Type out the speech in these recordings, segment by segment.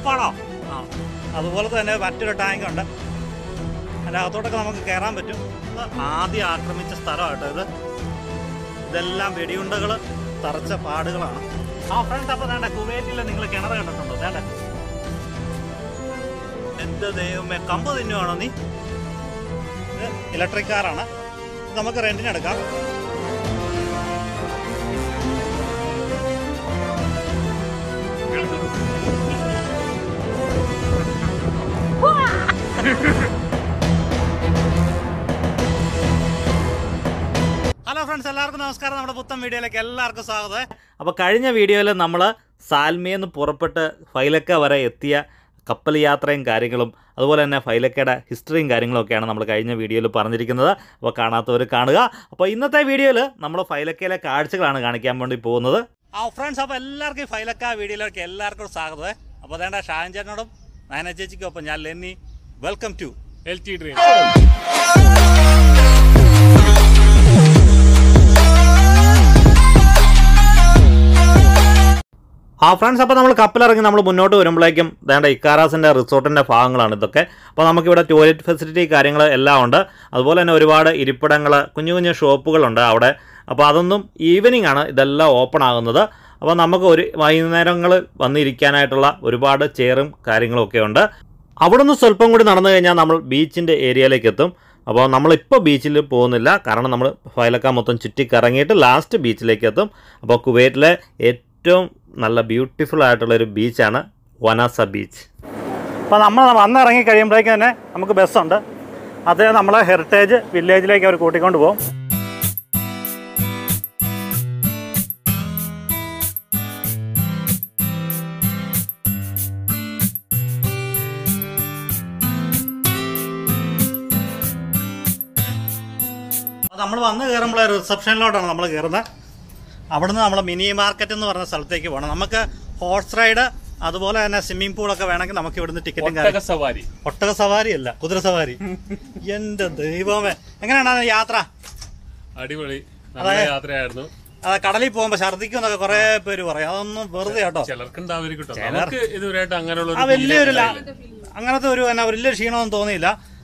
എളുപ്പമാണോ ആ അതുപോലെ തന്നെ മറ്റൊരു ടാങ്ക് ഉണ്ട് അതിനകത്തോട്ടൊക്കെ നമുക്ക് കയറാൻ പറ്റും ആദ്യം ആക്രമിച്ച സ്ഥലമായിട്ട് ഇത് ഇതെല്ലാം വെടിയുണ്ടകൾ തറച്ച പാടുകളാണ് ആ ഫ്രണ്ട്സ് അപ്പോൾ വേണ്ട കുവൈറ്റിൽ നിങ്ങൾ കിണർ കണ്ടിട്ടുണ്ടോ വേണ്ട എന്ത് ദൈവമേ കമ്പ് തിന്നുവാണോ നീ ഇത് ഇലക്ട്രിക് കാറാണ് നമുക്ക് റെൻറ്റിനെടുക്കാം ഹലോ ഫ്രണ്ട്സ് എല്ലാവർക്കും നമസ്കാരം നമ്മുടെ പുത്തൻ വീഡിയോയിലേക്ക് എല്ലാവർക്കും സ്വാഗതം അപ്പോൾ കഴിഞ്ഞ വീഡിയോയിൽ നമ്മൾ സാൽമിയിൽ നിന്ന് പുറപ്പെട്ട് ഫൈലക്ക വരെ എത്തിയ കപ്പൽ യാത്രയും കാര്യങ്ങളും അതുപോലെ തന്നെ ഫൈലക്കയുടെ ഹിസ്റ്ററിയും കാര്യങ്ങളൊക്കെയാണ് നമ്മൾ കഴിഞ്ഞ വീഡിയോയിൽ പറഞ്ഞിരിക്കുന്നത് അപ്പോൾ കാണാത്തവർ കാണുക അപ്പോൾ ഇന്നത്തെ വീഡിയോയിൽ നമ്മൾ ഫൈലക്കയിലെ കാഴ്ചകളാണ് കാണിക്കാൻ വേണ്ടി പോകുന്നത് ആ ഫ്രണ്ട്സ് അപ്പോൾ എല്ലാവർക്കും ഈ ഫൈലക്ക വീഡിയോയിലേക്ക് എല്ലാവർക്കും സ്വാഗതം അപ്പോൾ അതേണ്ട ഷാൻ ചേട്ടനോടും നയന ചേച്ചിക്കും ഒപ്പം ഞാൻ Lenny welcome to LT Dreams ആ ഫ്രണ്ട്സ് അപ്പോൾ നമ്മൾ കപ്പലിറങ്ങി നമ്മൾ മുന്നോട്ട് വരുമ്പോഴേക്കും വേണ്ട ഇക്കാറാസിൻ്റെ റിസോർട്ടിൻ്റെ ഭാഗങ്ങളാണ് ഇതൊക്കെ അപ്പോൾ നമുക്കിവിടെ ടോയ്ലറ്റ് ഫെസിലിറ്റി കാര്യങ്ങൾ എല്ലാം ഉണ്ട് അതുപോലെ തന്നെ ഒരുപാട് ഇരിപ്പിടങ്ങൾ കുഞ്ഞു കുഞ്ഞു ഷോപ്പുകളുണ്ട് അവിടെ അപ്പോൾ അതൊന്നും ഈവനിങ് ആണ് ഇതെല്ലാം ഓപ്പൺ ആകുന്നത് അപ്പോൾ നമുക്ക് ഒരു വൈകുന്നേരങ്ങളിൽ വന്നിരിക്കാനായിട്ടുള്ള ഒരുപാട് ചെയറും കാര്യങ്ങളൊക്കെ ഉണ്ട് അവിടെ നിന്ന് സ്വല്പം കൂടി നടന്നു കഴിഞ്ഞാൽ നമ്മൾ ബീച്ചിൻ്റെ ഏരിയയിലേക്ക് എത്തും അപ്പോൾ നമ്മളിപ്പോൾ ബീച്ചിൽ പോകുന്നില്ല കാരണം നമ്മൾ ഫൈലക്ക മൊത്തം ചുറ്റിക്കറങ്ങിയിട്ട് ലാസ്റ്റ് ബീച്ചിലേക്ക് എത്തും അപ്പോൾ കുവൈറ്റിലെ ഏറ്റവും നല്ല ബ്യൂട്ടിഫുൾ ആയിട്ടുള്ളൊരു ബീച്ചാണ് വനാസ ബീച്ച് അപ്പോൾ നമ്മൾ വന്നിറങ്ങി കഴിയുമ്പോഴേക്കും തന്നെ നമുക്ക് ബസ്സുണ്ട് അത് നമ്മളെ ഹെറിറ്റേജ് വില്ലേജിലേക്ക് അവർ കൂട്ടിക്കൊണ്ട് പോകും നമ്മൾ വന്ന് കയറുമ്പോൾ റിസപ്ഷനിലോട്ടാണ് നമ്മൾ കയറുന്നത് അവിടുന്ന് നമ്മൾ മിനി മാർക്കറ്റ് എന്ന് പറഞ്ഞ സ്ഥലത്തേക്ക് പോകണം നമുക്ക് ഹോഴ്സ് റൈഡ് അതുപോലെ തന്നെ സ്വിമ്മിംഗ് പൂളൊക്കെ വേണമെങ്കിൽ നമുക്ക് ഇവിടുന്ന് ടിക്കറ്റും സവാരി ഒട്ടക സവാരി അല്ല കുതിര സവാരി എന്റെ ദൈവമേ എങ്ങനെയാണ് യാത്ര അടിപൊളി യാത്രയായിരുന്നു അതെ കടലിൽ പോകുമ്പോ ഛർദിക്കും എന്നൊക്കെ കുറെ പേര് പറയും അതൊന്നും വെറുതെ കേട്ടോ ചിലർക്ക് വലിയൊരു അങ്ങനത്തെ ഒരു വലിയ ക്ഷീണമൊന്നും തോന്നിയില്ല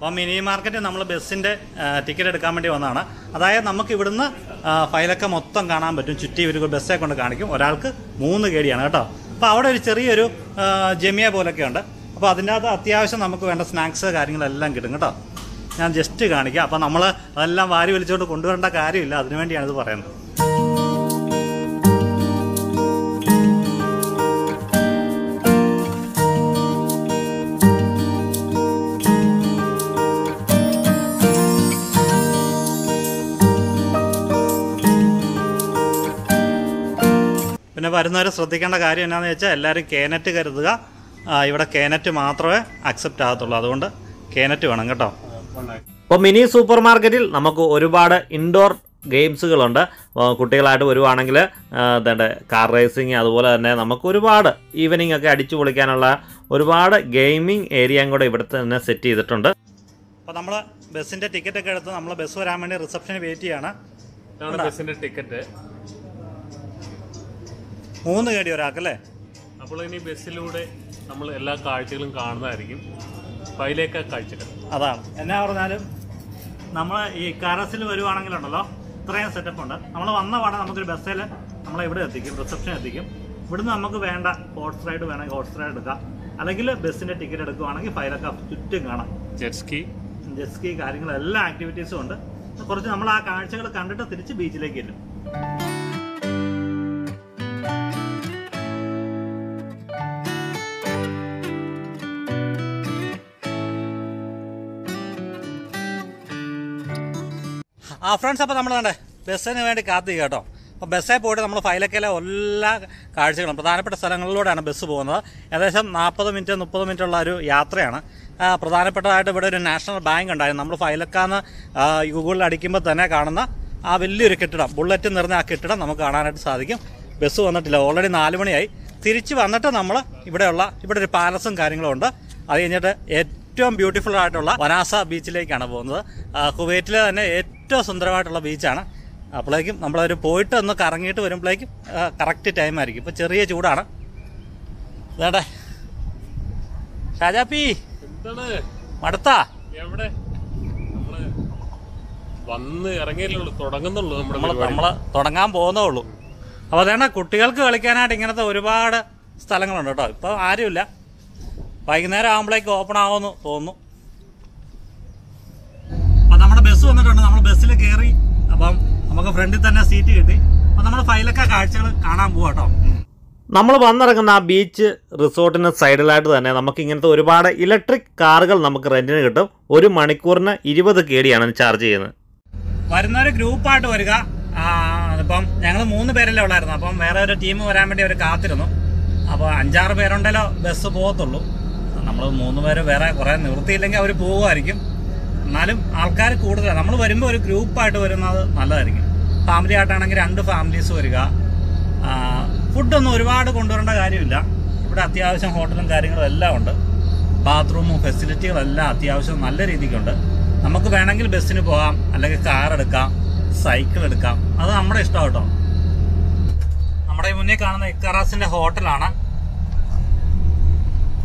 അപ്പോൾ മിനി മാർക്കറ്റിൽ നമ്മൾ ബസ്സിൻ്റെ ടിക്കറ്റ് എടുക്കാൻ വേണ്ടി വന്നതാണ് അതായത് നമുക്ക് ഇവിടുന്ന് ഫൈലക്ക മൊത്തം കാണാൻ പറ്റും ചുറ്റി ഒരു ബസ്സെ കൊണ്ട് കാണിക്കും ഒരാൾക്ക് 3 ഗേടിയാണ് കേട്ടോ അപ്പോൾ അവിടെ ഒരു ചെറിയൊരു ജമിയ പോലൊക്കെ ഉണ്ട് അപ്പോൾ അതിൻ്റെ അകത്ത് അത്യാവശ്യം നമുക്ക് വേണ്ട സ്നാക്സ് കാര്യങ്ങളെല്ലാം കിട്ടും കേട്ടോ ഞാൻ ജസ്റ്റ് കാണിക്കാം അപ്പോൾ നമ്മൾ അതെല്ലാം വാരി വലിച്ചുകൊണ്ട് കൊണ്ടുവരേണ്ട കാര്യമില്ല അതിനുവേണ്ടിയാണ് ഇത് പറയുന്നത് പിന്നെ വരുന്നവർ ശ്രദ്ധിക്കേണ്ട കാര്യം എന്നാന്ന് വെച്ചാൽ എല്ലാവരും കേനറ്റ് കരുതുക ഇവിടെ കേനറ്റ് മാത്രമേ അക്സെപ്റ്റ് ആകത്തുള്ളൂ അതുകൊണ്ട് കേനറ്റ് വേണം കേട്ടോ അപ്പോൾ മിനി സൂപ്പർ മാർക്കറ്റിൽ നമുക്ക് ഒരുപാട് ഇൻഡോർ ഗെയിംസുകളുണ്ട് കുട്ടികളായിട്ട് വരുവാണെങ്കിൽ എന്താ കാർ റേസിങ് അതുപോലെ തന്നെ നമുക്ക് ഒരുപാട് ഈവനിങ് ഒക്കെ അടിച്ചു പൊളിക്കാനുള്ള ഒരുപാട് ഗെയിമിംഗ് ഏരിയയും കൂടെ ഇവിടുത്തെ തന്നെ സെറ്റ് ചെയ്തിട്ടുണ്ട് അപ്പോൾ നമ്മൾ ബസ്സിൻ്റെ ടിക്കറ്റൊക്കെ എടുത്ത് നമ്മൾ ബസ് വരാൻ വേണ്ടി റിസപ്ഷന് വെയിറ്റ് ചെയ്യാണ് ബസ്സിൻ്റെ ടിക്കറ്റ് 3 ഗേടി ഒരാൾക്കല്ലേ അപ്പോൾ ഇനി ബസ്സിലൂടെ നമ്മൾ എല്ലാ കാഴ്ചകളും കാണുന്നതായിരിക്കും ഫൈലക്ക കാഴ്ചകൾ അതാണ് എന്നാ പറഞ്ഞാലും നമ്മൾ ഈ കാറസിൽ വരുവാണെങ്കിലുണ്ടല്ലോ ഇത്രയും സെറ്റപ്പ് ഉണ്ട് നമ്മൾ വന്ന പാടെ നമുക്കൊരു ബസ്സിൽ നമ്മളെ ഇവിടെ എത്തിക്കും റിസപ്ഷൻ എത്തിക്കും ഇവിടുന്ന് നമുക്ക് വേണ്ട ഹോഴ്സ് റൈഡ് വേണമെങ്കിൽ ഹോഴ്സ് റൈഡ് എടുക്കാം അല്ലെങ്കിൽ ബസ്സിൻ്റെ ടിക്കറ്റ് എടുക്കുവാണെങ്കിൽ ഫൈലക്ക ചുറ്റും കാണാം ജെറ്റ്സ്കി കാര്യങ്ങൾ എല്ലാ ആക്ടിവിറ്റീസും ഉണ്ട് കുറച്ച് നമ്മൾ ആ കാഴ്ചകൾ കണ്ടിട്ട് തിരിച്ച് ബീച്ചിലേക്ക് എത്തും ആ ഫ്രണ്ട്സ് അപ്പോൾ നമ്മൾ വേണ്ടേ ബസ്സിന് വേണ്ടി കാത്തിരിക്കുക കേട്ടോ Best I put on the file Ola Cardigan, Pradana Saranglod and a Besubona, and there's some Napa the Minton, Laru, Yatriana, Pradana Pata at National Bank and I number of Ilacana, Google Adikimba Tanakarana, I will lyric it up, bullet in the Nakitra, Namakana at Sadikim, Besu on the already in Alumni, Tirichi Vanata Namala, Ibedola, Ibed Palace and Carring Londa, I ended a beautiful Artola, Wanasa Beach Lake Anabonza, Kuwaitla and Eto Sundravatala Beachana. Apply him, number of poet and the carangate were implied corrected time. I give a cherry Judana Sajapi Marta one arangate Todangam Bono. Avana could tell Kalikana in another reward Stalang on the top. Are you left? Pagner, I'm like open on the best one and number best carry above. We friend in the city, we have a നമ്മൾ വന്നിറങ്ങുന്ന ആ beach റിസോർട്ടിന് സൈഡിലായിട്ട് തന്നെ നമുക്ക് ഇങ്ങനത്തെ ഒരുപാട് electric കാറുകൾ നമുക്ക് റെന്റിന് കിട്ടും ഒരു മണിക്കൂറിന് 20 കെഡി ആണ് ചാർജ് ചെയ്യുന്നത് വരുന്നവരെ ഗ്രൂപ്പ് ആയിട്ട് വരിക അപ്പോൾ ഞങ്ങൾ മൂന്ന് പേരല്ലേ ഉള്ളായിരുന്നു അപ്പോൾ വേറെ ഒരു ടീം വരാൻ വേണ്ടി അവർ കാത്തിരുന്നു അപ്പോൾ 5-6 പേരുണ്ടല്ലോ ബസ് പോകത്തുള്ളൂ നമ്മൾ മൂന്ന് പേര് വേറെ കുറേ നിർത്തിയില്ലെങ്കിൽ അവർ പോവുമായിരിക്കും എന്നാലും ആൾക്കാർ കൂടുതലാണ് നമ്മൾ വരുമ്പോൾ ഒരു ഗ്രൂപ്പ് ആയിട്ട് വരുന്നത് നല്ലതായിരിക്കും Family at an under family Suriga. Food on the reward condor under Garilla, but at the Ocean Hotel and Garilla allowed bathroom facility, a la, the Ocean Malari the Gunda. Amaka Vanangal Bestinipoa, like a car at a car, cycle at a car, other Amade start on. Amadamunikana, Karas in a hotel ana.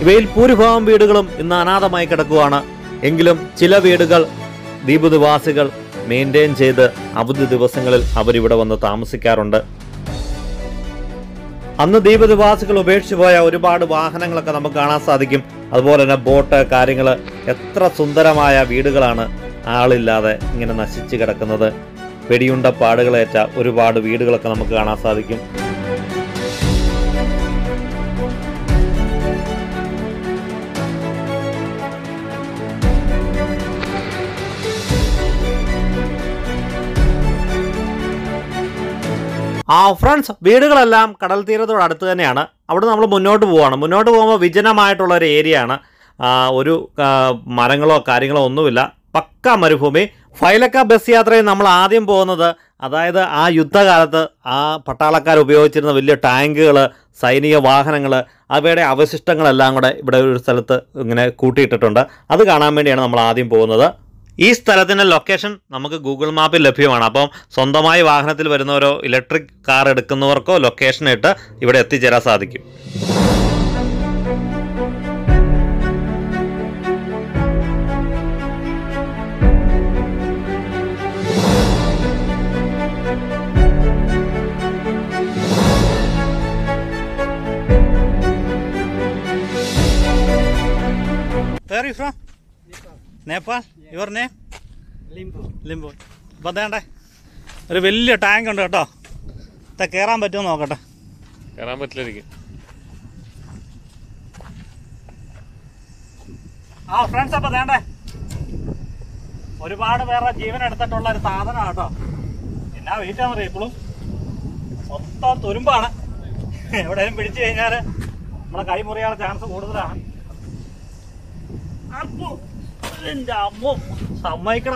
Vail Purifam Vidagalum in the Anada Maikataguana, Engilum, Chilla Vidagal, Dibu the Vasigal. Maintain the Abu Divasangal Abariba on the Tamasikarunda. And the Deva the Vasical of Betshiva, Uribad, Wahanang Lakanamakana Sadikim, Albor and a boat carrying a Etra Sundaramaya, Vidagalana, Alila, Ingana Sichikakanada, Pediunda Padagaleta, Uribad, Vidagalamakana Sadikim. Our friends, Vedagal Alam, Kadal Theatre, Adataniana, Abdul Munotu Wana, Munotu Vijana Maitola Ariana, Uru Marangalo, Karingalo, Nuilla, Paka Marifume, Filaka Besiatra, Namla Adim Bona, Ada, Ayuta, Patalaka Rubiochina, Villa Tangula, Sainia Wahanangala, Aveda Avasistanga Langada, Salata, Kuti Tatunda, other Ganamedi and Namladim Bona. This location is Google Map. We have an electric car location here. We have to go to the Where are you from? Nepal? Yeah. Your name? Limbo. Limbo. But then I will a tank under the Karambatun. Karamat. Our friends are Badanda. What about where given at the dollar thousand auto? And now eat on Ripple. What Turimbana? What I'm pretty change her. Makaimura chance of water. In the move, some make up.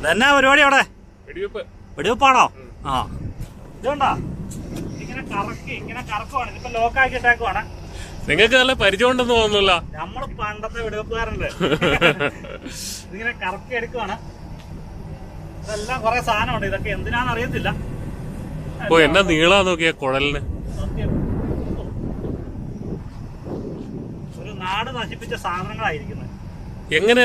Then now, what do you put? What do you put on? Ah, don't know. You can a car, you can a car, and the local get a corner. Think a girl, I don't know. I'm not a pond of the video player. You can a car, get a corner. The love for a son on the game, the other is the Oh, yeah, nothing. You don't get a coral. Not as if it's a salmon. Habibi,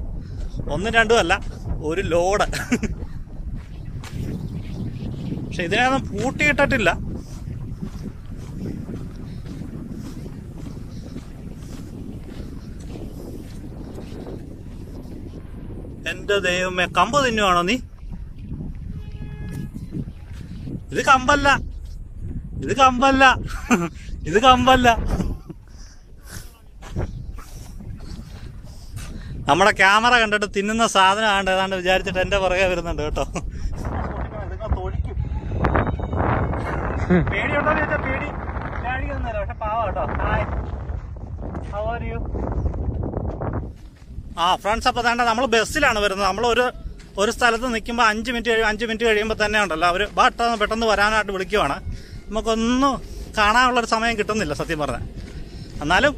ഒന്നും രണ്ടും അല്ല, ഒരു load. പക്ഷെ ഇതിനൊന്നും പൂട്ടിയിട്ടില്ല. എന്റെ ദൈവമേ, കമ്പ് തിന്നുവാണോ നീ? ഇത് കമ്പല്ല, ഇത് കമ്പല്ല, ഇത് കമ്പല്ല. നമ്മുടെ ക്യാമറ കണ്ടിട്ട് തിന്നുന്ന സാധനം ആണ്ട് ഏതാണ്ട് വിചാരിച്ചിട്ട് എന്റെ പുറകെ വരുന്നുണ്ട് കേട്ടോ. പേടിയുണ്ടോ എന്ന് ചോദിച്ചാൽ പേടി കാണിക്കുന്നില്ല, പക്ഷെ പാവം കേട്ടോ. How are you? ആ ഫ്രണ്ട്സ്, അപ്പോൾ തന്നെ നമ്മൾ ബസ്സിലാണ് വരുന്നത്. നമ്മൾ ഒരു സ്ഥലത്ത് നിൽക്കുമ്പോൾ 5 മിനിറ്റ് കഴിയുമ്പോൾ തന്നെ ഉണ്ടല്ലോ അവർ ബാട്ടൊന്ന് പെട്ടെന്ന് വരാനായിട്ട് വിളിക്കുവാണ്. നമുക്കൊന്നും കാണാനുള്ളൊരു സമയം കിട്ടുന്നില്ല സത്യം പറഞ്ഞാൽ. എന്നാലും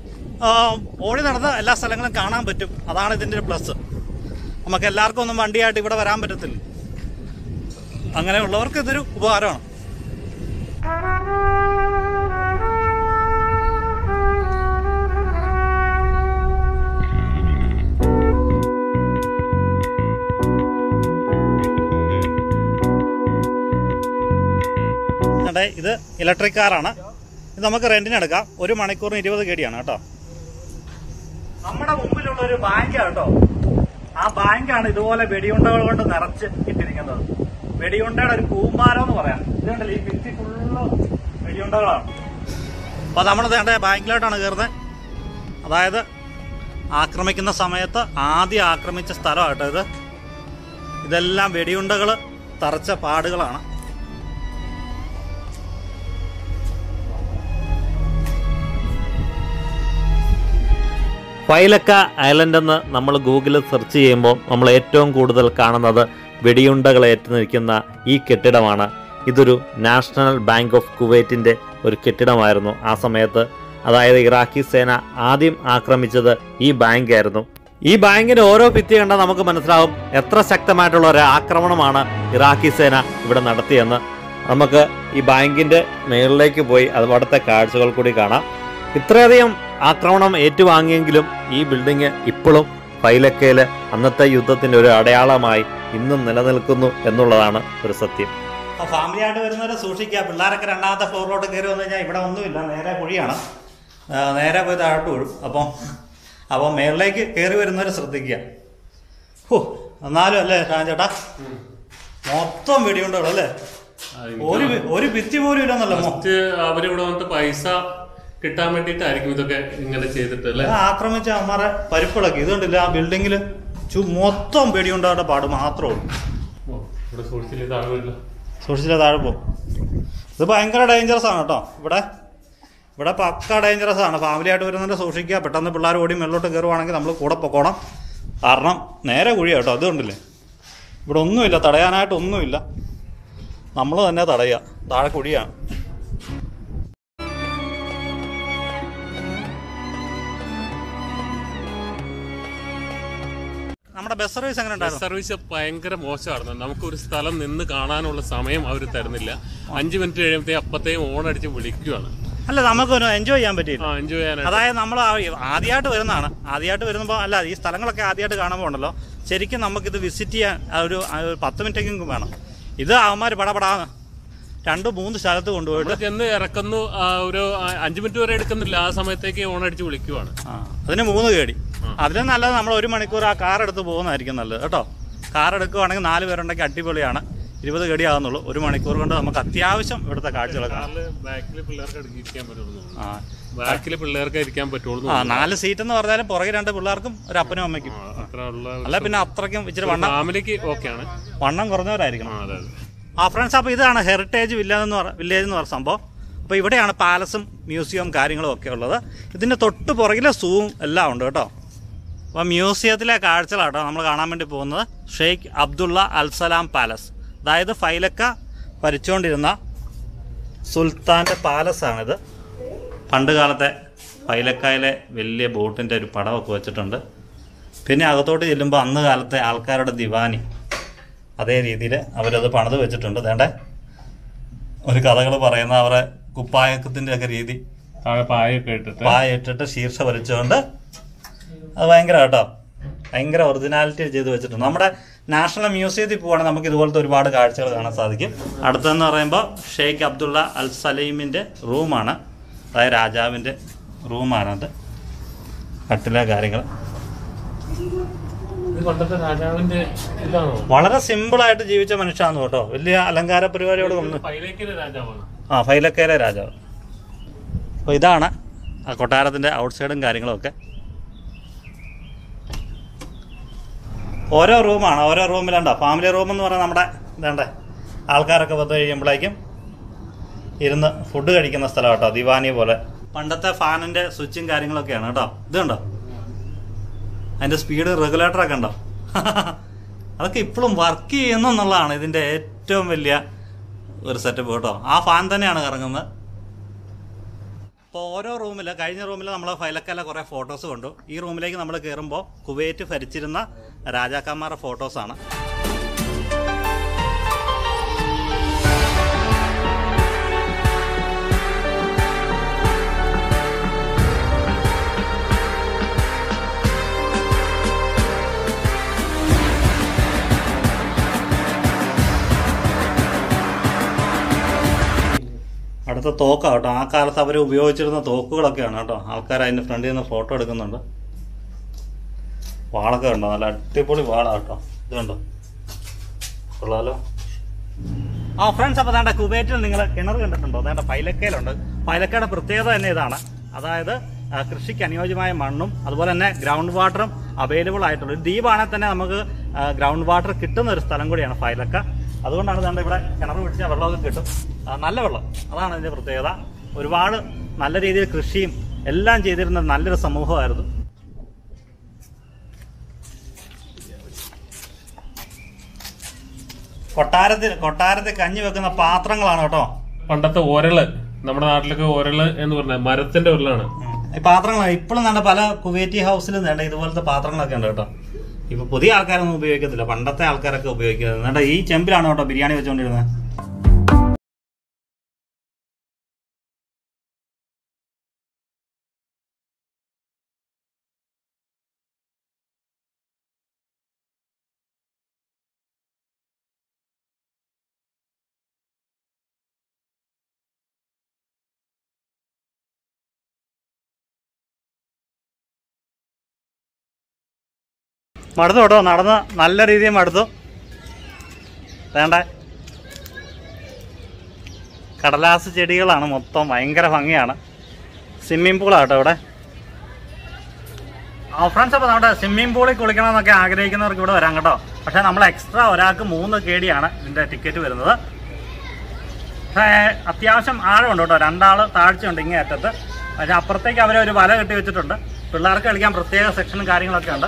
ഓടി നടന്ന് എല്ലാ സ്ഥലങ്ങളും കാണാൻ പറ്റും. അതാണ് ഇതിൻ്റെ ഒരു പ്ലസ്. നമുക്ക് എല്ലാവർക്കും ഒന്നും വണ്ടിയായിട്ട് ഇവിടെ വരാൻ പറ്റത്തില്ല. അങ്ങനെയുള്ളവർക്ക് ഇതൊരു ഉപകാരമാണ്. ഇത് ഇലക്ട്രിക് കാറാണ്. ഇത് നമുക്ക് റെന്റിനെടുക്കാം. 1 മണിക്കൂറിന് 20 KD ആണ് കേട്ടോ. നമ്മുടെ മുമ്പിലുള്ള ഒരു ബാങ്ക് കേട്ടോ. ആ ബാങ്കാണ് ഇതുപോലെ വെടിയുണ്ടകൾ കൊണ്ട് നിറച്ച് ഇട്ടിരിക്കുന്നത്. വെടിയുണ്ടയുടെ ഒരു കൂമ്പാരം എന്ന് പറയാം. ഇതുകൊണ്ടല്ലേ ഈ ഭിത്തി ഫുള്ള് വെടിയുണ്ടകളാണ്. അപ്പൊ നമ്മളത് വേണ്ട ബാങ്കിലോട്ടാണ് കയറുന്നത്. അതായത് ആക്രമിക്കുന്ന സമയത്ത് ആദ്യം ആക്രമിച്ച സ്ഥലമായിട്ടോ ഇത്. ഇതെല്ലാം വെടിയുണ്ടകൾ തറച്ച പാടുകളാണ്. ഫൈലക്ക ഐലൻഡെന്ന് നമ്മൾ ഗൂഗിളിൽ സെർച്ച് ചെയ്യുമ്പോൾ നമ്മൾ ഏറ്റവും കൂടുതൽ കാണുന്നത് വെടിയുണ്ടകളേറ്റ് നിൽക്കുന്ന ഈ കെട്ടിടമാണ്. ഇതൊരു നാഷണൽ ബാങ്ക് ഓഫ് കുവൈറ്റിൻ്റെ ഒരു കെട്ടിടമായിരുന്നു ആ സമയത്ത്. അതായത് ഇറാഖി സേന ആദ്യം ആക്രമിച്ചത് ഈ ബാങ്കായിരുന്നു. ഈ ബാങ്കിൻ്റെ ഓരോ ഭിത്തി കണ്ടാൽ നമുക്ക് മനസ്സിലാവും എത്ര ശക്തമായിട്ടുള്ള ഒരു ആക്രമണമാണ് ഇറാഖി സേന ഇവിടെ നടത്തിയെന്ന്. നമുക്ക് ഈ ബാങ്കിൻ്റെ മേളിലേക്ക് പോയി അവിടുത്തെ കാഴ്ചകൾ കൂടി കാണാം. ഇത്രയധികം ആക്രമണം ഏറ്റുവാങ്ങിയെങ്കിലും ഈ ബിൽഡിങ് ഇപ്പോഴും ഫൈലക്കയിലെ അന്നത്തെ യുദ്ധത്തിൻ്റെ ഒരു അടയാളമായി ഇന്നും നിലനിൽക്കുന്നു എന്നുള്ളതാണ് ഒരു സത്യം. ഫാമിലി ആയിട്ട് വരുന്നവരെ സൂക്ഷിക്കുക. പിള്ളേരൊക്കെ രണ്ടാമത്തെ ഫ്ലോറിലോട്ട് കയറി വന്നു കഴിഞ്ഞാൽ ഇവിടെ ഒന്നുമില്ല, നേരെ കുഴിയാണ്, നേരെ പോയി താഴോട്ട് വീഴും. അപ്പോൾ മേളിലേക്ക് കയറി വരുന്നവർ ശ്രദ്ധിക്കുക. എന്നാലും അല്ലേ ചേട്ടാ, മൊത്തം വെടിയുണ്ടല്ലോ അല്ലേ, ഒരു ഭിത്തി പോലും ഇല്ലെന്നല്ലോ. അവരിവിടെ വന്നിട്ട് പൈസ കിട്ടാൻ വേണ്ടിയിട്ടായിരിക്കും ഇതൊക്കെ ഇങ്ങനെ ചെയ്തിട്ട് അല്ലേ, ആക്രമിച്ച അമ്മമാരെ പരിപ്പിളക്കി. ഇതുകൊണ്ടില്ല ആ ബിൽഡിങ്ങിൽ മൊത്തം വെടിയുണ്ടാവേണ്ട പാട് മാത്രമേ ഉള്ളൂ. സൂക്ഷിച്ചില്ല താഴെ പോകും. ഇത് ഭയങ്കര ഡേഞ്ചറസ് ആണ് കേട്ടോ. ഇവിടെ പക്ക ഡേഞ്ചറസ് ആണ്. ഫാമിലി ആയിട്ട് വരുന്നതിൻ്റെ സൂക്ഷിക്കുക. പെട്ടെന്ന് പിള്ളേർ ഓടി മേളിലോട്ട് കയറുവാണെങ്കിൽ നമ്മൾ കൂടെ പൊക്കോണം, കാരണം നേരെ കുഴിയാണ് കേട്ടോ. അതുകൊണ്ടില്ലേ ഇവിടെ ഒന്നുമില്ല, തടയാനായിട്ടൊന്നുമില്ല, നമ്മൾ തന്നെ തടയുക. താഴെ കുഴിയാണ്. നമ്മുടെ ബസ് സർവീസ് എങ്ങനെ ഉണ്ടായിരുന്നു? സർവീസ് ഭയങ്കര മോശമായിരുന്നു. നമുക്കൊരു സ്ഥലം നിന്ന് കാണാനുള്ള സമയം അവർ തരുന്നില്ല. 5 മിനിറ്റ് കഴിയുമ്പോഴത്തേ അപ്പത്തേയും ഓണടിച്ച് വിളിക്കുകയാണ്. അല്ല, നമുക്കൊന്ന് എൻജോയ് ചെയ്യാൻ പറ്റിയില്ല. അതായത് നമ്മൾ ആദ്യമായിട്ട് വരുന്നതാണ്. ആദ്യമായിട്ട് വരുമ്പോൾ അല്ല, ഈ സ്ഥലങ്ങളൊക്കെ ആദ്യമായിട്ട് കാണുമ്പോൾ ഉണ്ടല്ലോ ശരിക്കും നമുക്കിത് വിസിറ്റ് ചെയ്യാൻ ഒരു 10 മിനിറ്റെങ്കിലും വേണം. ഇത് അവന്മാർ പടപടാന്ന് 2-3 സ്ഥലത്ത് കൊണ്ടുപോയിട്ട് ചെന്ന് ഇറക്കുന്നു. ഒരു 5 മിനിറ്റ് വരെ എടുക്കുന്നില്ല, ആ സമയത്തേക്ക് ഓണടിച്ച് വിളിക്കുവാണ്. അതിന് 3 കേടി. അതിലും നല്ലത് നമ്മൾ 1 മണിക്കൂർ ആ കാർ എടുത്ത് പോകുന്നതായിരിക്കും നല്ലത് കേട്ടോ. കാർ എടുക്കുകയാണെങ്കിൽ 4 പേരുണ്ടെങ്കിൽ അടിപൊളിയാണ്. 20 കേടി ആകുന്നുള്ളൂ. 1 മണിക്കൂർ കൊണ്ട് നമുക്ക് അത്യാവശ്യം ഇവിടുത്തെ കാഴ്ചകളൊക്കെ. ആ 4 സീറ്റ് എന്ന് പറഞ്ഞാലും പുറകെ 2 പിള്ളേർക്കും ഒരു അപ്പനും അമ്മയ്ക്കും, അല്ല പിന്നെ അത്രയ്ക്കും ഇച്ചിരി വണ്ണം കുറഞ്ഞവരായിരിക്കണം. ആ ഫ്രണ്ട്സ്, അപ്പോൾ ഇതാണ് ഹെറിറ്റേജ് വില്ലേജ് എന്ന് പറഞ്ഞ സംഭവം. അപ്പോൾ ഇവിടെയാണ് പാലസും മ്യൂസിയവും കാര്യങ്ങളും ഒക്കെ ഉള്ളത്. ഇതിൻ്റെ തൊട്ട് പുറകിലെ സൂവും എല്ലാം ഉണ്ട് കേട്ടോ. അപ്പോൾ മ്യൂസിയത്തിലെ കാഴ്ചകളാട്ടോ നമ്മൾ കാണാൻ വേണ്ടി പോകുന്നത്. ഷെയ്ഖ് അബ്ദുള്ള അൽ സലാം പാലസ്, അതായത് ഫൈലക്ക ഭരിച്ചുകൊണ്ടിരുന്ന സുൽത്താൻ്റെ പാലസാണിത്. പണ്ട് കാലത്തെ ഫൈലക്കായിലെ വലിയ ബോട്ടിൻ്റെ ഒരു പടമൊക്കെ വെച്ചിട്ടുണ്ട്. പിന്നെ അകത്തോട്ട് ചെല്ലുമ്പോൾ അന്ന് കാലത്തെ ആൾക്കാരുടെ ദിവാനി അതേ രീതിയിൽ അവരത് പണിത് വെച്ചിട്ടുണ്ട്. അതേണ്ട ഒരു കഥകൾ പറയുന്ന അവരെ കുപ്പായക്കത്തിൻ്റെയൊക്കെ രീതി, പായ ഇട്ടിട്ട് ശീർഷ വലിച്ചുകൊണ്ട് അത് ഭയങ്കര കേട്ടോ, ഭയങ്കര ഒറിജിനാലിറ്റി ചെയ്ത് വെച്ചിട്ടുണ്ട്. നമ്മുടെ നാഷണൽ മ്യൂസിയത്തിൽ പോവുകയാണെങ്കിൽ നമുക്ക് ഇതുപോലത്തെ ഒരുപാട് കാഴ്ചകൾ കാണാൻ സാധിക്കും. അടുത്തെന്ന് പറയുമ്പോൾ ഷെയ്ഖ് അബ്ദുള്ള അൽ സലീമിൻ്റെ റൂമാണ്, അതായത് രാജാവിൻ്റെ റൂമാണത്. കട്ടിലെ കാര്യങ്ങൾ വളരെ സിമ്പിളായിട്ട് ജീവിച്ച മനുഷ്യനാണ് കേട്ടോ. വലിയ അലങ്കാര പരിപാടിയോട് ആ ഫൈലക്കയിലെ രാജാവ്. അപ്പോൾ ഇതാണ് ആ കൊട്ടാരത്തിൻ്റെ ഔട്ട്സൈഡും കാര്യങ്ങളുമൊക്കെ. ഓരോ റൂമാണ്, ഓരോ റൂമിലുണ്ടോ ഫാമിലി റൂം എന്ന് പറഞ്ഞാൽ നമ്മുടെ ഇതേണ്ടേ ആൾക്കാരൊക്കെ വന്നു കഴിയുമ്പോഴേക്കും ഇരുന്ന് ഫുഡ് കഴിക്കുന്ന സ്ഥലം കേട്ടോ. ദിവാനി പോലെ പണ്ടത്തെ ഫാനിൻ്റെ സ്വിച്ചും കാര്യങ്ങളൊക്കെയാണ് കേട്ടോ. ഇതുണ്ടോ അതിൻ്റെ സ്പീഡ് റെഗുലേറ്ററൊക്കെ ഉണ്ടോ, അതൊക്കെ ഇപ്പോഴും വർക്ക് ചെയ്യുന്നു എന്നുള്ളതാണ് ഇതിൻ്റെ ഏറ്റവും വലിയ ഒരു സെറ്റപ്പ് കേട്ടോ. ആ ഫാൻ തന്നെയാണ് കറങ്ങുന്നത്. അപ്പോൾ ഓരോ റൂമിൽ, കഴിഞ്ഞ റൂമിൽ നമ്മൾ ഫൈലക്കയിലെ കുറേ ഫോട്ടോസ് കണ്ടു. ഈ റൂമിലേക്ക് നമ്മൾ കയറുമ്പോൾ കുവൈറ്റ് ഭരിച്ചിരുന്ന രാജാക്കന്മാരുടെ ഫോട്ടോസാണ്. അടുത്ത തോക്കാണ് കേട്ടോ. ആ കാലത്ത് അവർ ഉപയോഗിച്ചിരുന്ന തോക്കുകളൊക്കെയാണ് കേട്ടോ. ആൾക്കാർ അതിൻ്റെ ഫ്രണ്ടിൽ നിന്ന് ഫോട്ടോ എടുക്കുന്നുണ്ട്. വാളൊക്കെ ഉണ്ടോ, നല്ല അടിപൊളി വാളാണ് കേട്ടോ. ഇത് കണ്ടോ, കൊള്ളാലോ. ആ ഫ്രണ്ട്സ്, അപ്പോൾ വേണ്ട കുവൈറ്റിൽ നിങ്ങൾ കിണർ കണ്ടിട്ടുണ്ടോ? വേണ്ട ഫൈലക്കയിലുണ്ട്. ഫൈലക്കയുടെ പ്രത്യേകത തന്നെ ഇതാണ്, അതായത് കൃഷിക്ക് അനുയോജ്യമായ മണ്ണും അതുപോലെ തന്നെ ഗ്രൗണ്ട് വാട്ടറും അവൈലബിൾ ആയിട്ടുള്ള ഒരു ദ്വീപാണെങ്കിൽ തന്നെ നമുക്ക് ഗ്രൗണ്ട് വാട്ടർ കിട്ടുന്ന ഒരു സ്ഥലം കൂടിയാണ് ഫൈലക്ക. അതുകൊണ്ടാണ് വേണ്ട ഇവിടെ കിണർ പിടിച്ചാൽ വെള്ളമൊക്കെ കിട്ടും, നല്ല വെള്ളം. അതാണ് അതിൻ്റെ പ്രത്യേകത. ഒരുപാട് നല്ല രീതിയിൽ കൃഷിയും എല്ലാം ചെയ്തിരുന്ന നല്ലൊരു സമൂഹമായിരുന്നു. കൊട്ടാരത്തിൽ കഞ്ഞി വെക്കുന്ന പാത്രങ്ങളാണ് കേട്ടോ. പണ്ടത്തെ ഉരള്, നമ്മുടെ നാട്ടിലൊക്കെ ഉരള് എന്ന് പറഞ്ഞ മരത്തിന്റെ ഉരളാണ് ഈ പാത്രങ്ങളാണ്. ഇപ്പോഴും വേണ്ട പല കുവൈറ്റി ഹൗസിലും വേണ്ട ഇതുപോലത്തെ പാത്രങ്ങളൊക്കെ ഉണ്ട് കേട്ടോ. ഇപ്പൊ പുതിയ ആൾക്കാരൊന്നും ഉപയോഗിക്കത്തില്ല, പണ്ടത്തെ ആൾക്കാരൊക്കെ ഉപയോഗിക്കുന്നത്. വേണ്ട ഈ ചെമ്പിലാണ് കേട്ടോ ബിരിയാണി വെച്ചുകൊണ്ടിരുന്നത്. മടുത്തു കേട്ടോ, നടന്ന് നല്ല രീതിയിൽ മടുത്തു. വേണ്ട കടലാസ് ചെടികളാണ് മൊത്തം, ഭയങ്കര ഭംഗിയാണ്. സ്വിമ്മിംഗ് പൂളാട്ടോ ഇവിടെ. ഫ്രണ്ട്സ്, അപ്പോൾ നമ്മുടെ സ്വിമ്മിംഗ് പൂളിൽ കുളിക്കണമെന്നൊക്കെ ആഗ്രഹിക്കുന്നവർക്ക് ഇവിടെ വരാം കേട്ടോ. പക്ഷേ നമ്മൾ എക്സ്ട്രാ ഒരാൾക്ക് 3 KD ആണ് ഇതിൻ്റെ ടിക്കറ്റ് വരുന്നത്. പക്ഷേ അത്യാവശ്യം ആഴമുണ്ട് കേട്ടോ, 2 ആൾ താഴ്ചയുണ്ട് ഇങ്ങേ അറ്റത്ത്. പക്ഷേ അപ്പുറത്തേക്ക് അവരെ ഒരു വല കെട്ടി വെച്ചിട്ടുണ്ട്, പിള്ളേർക്ക് കളിക്കാൻ പ്രത്യേക സെക്ഷനും കാര്യങ്ങളൊക്കെ ഉണ്ട്.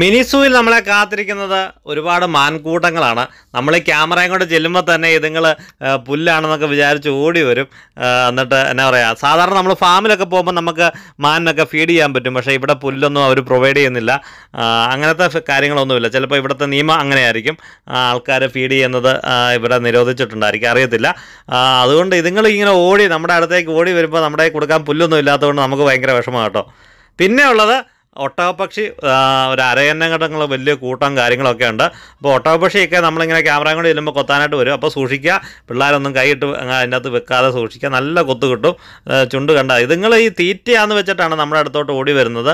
മിനി സൂവിൽ നമ്മളെ കാത്തിരിക്കുന്നത് ഒരുപാട് മാൻകൂട്ടങ്ങളാണ്. നമ്മൾ ക്യാമറയും കൊണ്ട് ചെല്ലുമ്പോൾ തന്നെ ഇതുങ്ങൾ പുല്ലാണെന്നൊക്കെ വിചാരിച്ച് ഓടി വരും. എന്നിട്ട് എന്നാ പറയുക, സാധാരണ നമ്മൾ ഫാമിലൊക്കെ പോകുമ്പോൾ നമുക്ക് മാനിനൊക്കെ ഫീഡ് ചെയ്യാൻ പറ്റും, പക്ഷേ ഇവിടെ പുല്ലൊന്നും അവർ പ്രൊവൈഡ് ചെയ്യുന്നില്ല, അങ്ങനത്തെ കാര്യങ്ങളൊന്നുമില്ല. ചിലപ്പോൾ ഇവിടുത്തെ നിയമം അങ്ങനെയായിരിക്കും, ആൾക്കാർ ഫീഡ് ചെയ്യുന്നത് ഇവിടെ നിരോധിച്ചിട്ടുണ്ടായിരിക്കും, അറിയത്തില്ല. അതുകൊണ്ട് ഇതുങ്ങൾ ഇങ്ങനെ ഓടി നമ്മുടെ അടുത്തേക്ക് ഓടി വരുമ്പോൾ നമ്മുടെ കൊടുക്കാൻ പുല്ലൊന്നും ഇല്ലാത്തതുകൊണ്ട് നമുക്ക് ഭയങ്കര വിഷമം കേട്ടോ. പിന്നെ ഉള്ളത് ഒട്ടകപ്പക്ഷി, ഒരു അരയന്നങ്ങൾ വലിയ കൂട്ടം കാര്യങ്ങളൊക്കെ ഉണ്ട്. അപ്പോൾ ഒട്ടകപ്പക്ഷിയൊക്കെ നമ്മളിങ്ങനെ ക്യാമറയും കൂടി ചെല്ലുമ്പോൾ കൊത്താനായിട്ട് വരും. അപ്പോൾ സൂക്ഷിക്കുക, പിള്ളേരൊന്നും കൈയിട്ട് അതിൻ്റെ അകത്ത് വെക്കാതെ സൂക്ഷിക്കുക, നല്ല കൊത്തു കിട്ടും. ചുണ്ട് കണ്ട ഇതുങ്ങൾ ഈ തീറ്റയാന്ന് വെച്ചിട്ടാണ് നമ്മുടെ അടുത്തോട്ട് ഓടി വരുന്നത്,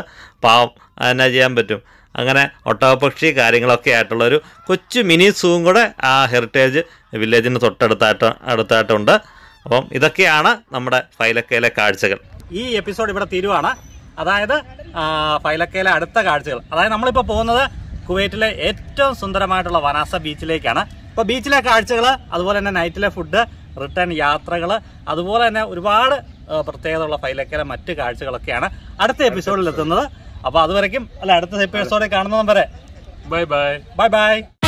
പാവം. അതിനെ ചെയ്യാൻ പറ്റും. അങ്ങനെ ഒട്ടകപ്പക്ഷി കാര്യങ്ങളൊക്കെ ആയിട്ടുള്ളൊരു കൊച്ചു മിനി സൂവും കൂടെ ആ ഹെറിറ്റേജ് വില്ലേജിന് അടുത്തായിട്ടുണ്ട്. അപ്പം ഇതൊക്കെയാണ് നമ്മുടെ ഫൈലക്കയിലെ കാഴ്ചകൾ. ഈ എപ്പിസോഡ് ഇവിടെ തീരുവാണ്. അതായത് ഫൈലക്കയിലെ അടുത്ത കാഴ്ചകൾ, അതായത് നമ്മളിപ്പോൾ പോകുന്നത് കുവൈറ്റിലെ ഏറ്റവും സുന്ദരമായിട്ടുള്ള വനാസ ബീച്ചിലേക്കാണ്. ഇപ്പോൾ ബീച്ചിലെ കാഴ്ചകൾ, അതുപോലെ തന്നെ നൈറ്റിലെ ഫുഡ്, റിട്ടേൺ യാത്രകൾ, അതുപോലെ തന്നെ ഒരുപാട് പ്രത്യേകത ഉള്ള ഫൈലക്കയിലെ മറ്റ് കാഴ്ചകളൊക്കെയാണ് അടുത്ത എപ്പിസോഡിൽ എത്തുന്നത്. അപ്പോൾ അതുവരേക്കും, അല്ല അടുത്ത എപ്പിസോഡിൽ കാണുന്നതും വരെ ബൈ ബൈ.